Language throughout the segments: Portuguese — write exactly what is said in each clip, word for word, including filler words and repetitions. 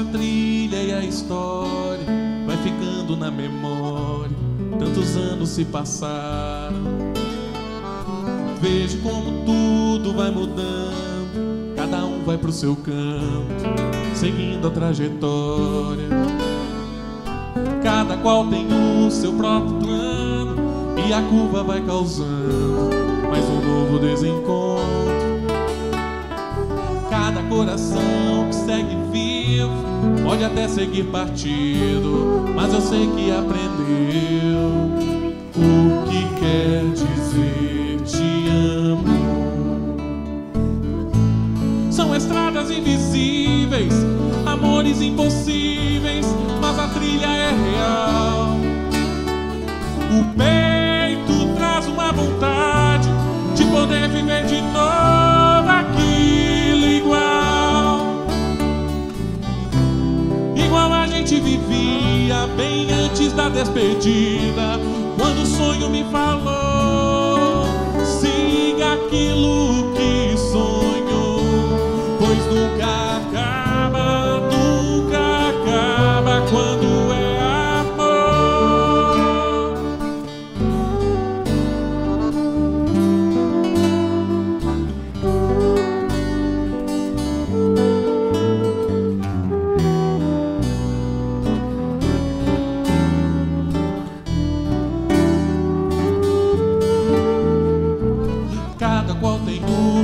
essa trilha e a história vai ficando na memória. Tantos anos se passaram. Vejo como tudo vai mudando, cada um vai pro seu canto, seguindo a trajetória. Cada qual tem o seu próprio plano e a curva vai causando mais um novo desencontro. Cada coração que segue vivo pode até seguir partido, mas eu sei que aprendeu o que quer dizer te amo. São estradas invisíveis, amores impossíveis, mas a trilha é real. O peito traz uma vontade de poder viver de novo aqui. Igual a gente vivia bem antes da despedida, quando o sonho me falou: siga aquilo que sonhou, pois nunca acaba, nunca acaba quando é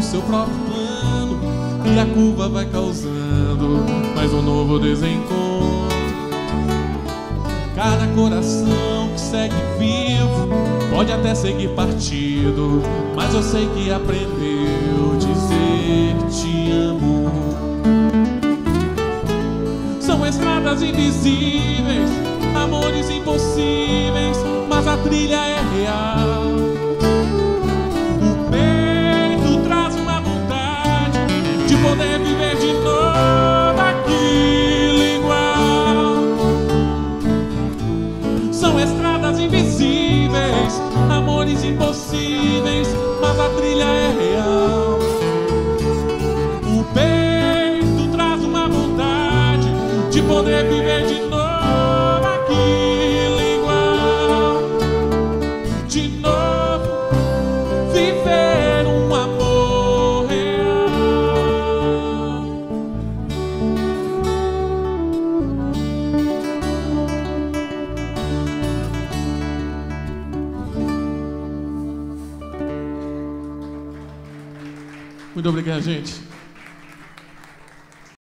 seu próprio plano e a curva vai causando mais um novo desencontro. Cada coração que segue vivo pode até seguir partido, mas eu sei que aprendeu dizer te amo. São estradas invisíveis, amores impossíveis, mas a trilha é real. Poder viver de novo aquilo igual. São estradas invisíveis, amores impossíveis, mas a trilha é real. O peito traz uma vontade de poder viver de novo aquilo igual. De novo viver um amor. Muito obrigado, gente.